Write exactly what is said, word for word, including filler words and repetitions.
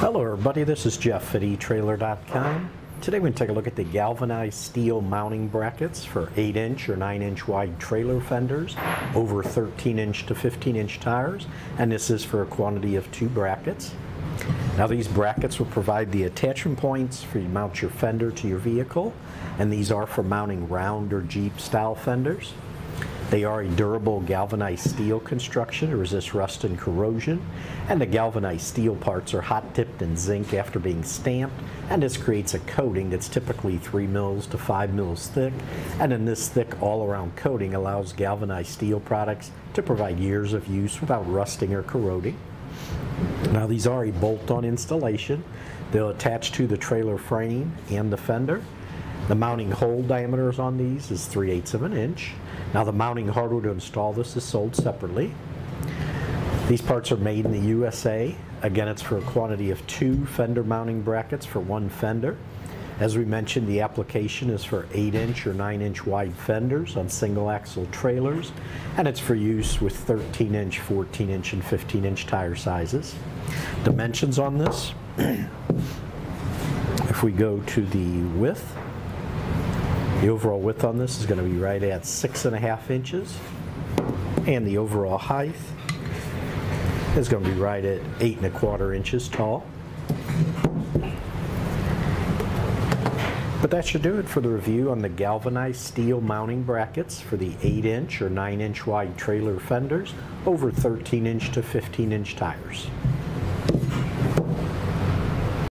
Hello everybody, this is Jeff at e Trailer dot com. Today we're going to take a look at the galvanized steel mounting brackets for eight inch or nine inch wide trailer fenders over thirteen inch to fifteen inch tires, and this is for a quantity of two brackets. Now these brackets will provide the attachment points for you to mount your fender to your vehicle, and these are for mounting round or Jeep style fenders. They are a durable galvanized steel construction to resist rust and corrosion, and the galvanized steel parts are hot dipped in zinc after being stamped, and this creates a coating that's typically three mils to five mils thick, and in this thick all-around coating allows galvanized steel products to provide years of use without rusting or corroding. Now these are a bolt-on installation. They'll attach to the trailer frame and the fender. The mounting hole diameters on these is three eighths of an inch. Now the mounting hardware to install this is sold separately. These parts are made in the U S A. Again, it's for a quantity of two fender mounting brackets for one fender. As we mentioned, the application is for eight inch or nine inch wide fenders on single axle trailers, and it's for use with thirteen inch, fourteen inch, and fifteen inch tire sizes. Dimensions on this, if we go to the width, the overall width on this is going to be right at six and a half inches, and the overall height is going to be right at eight and a quarter inches tall. But that should do it for the review on the galvanized steel mounting brackets for the eight inch or nine inch wide trailer fenders over thirteen inch to fifteen inch tires.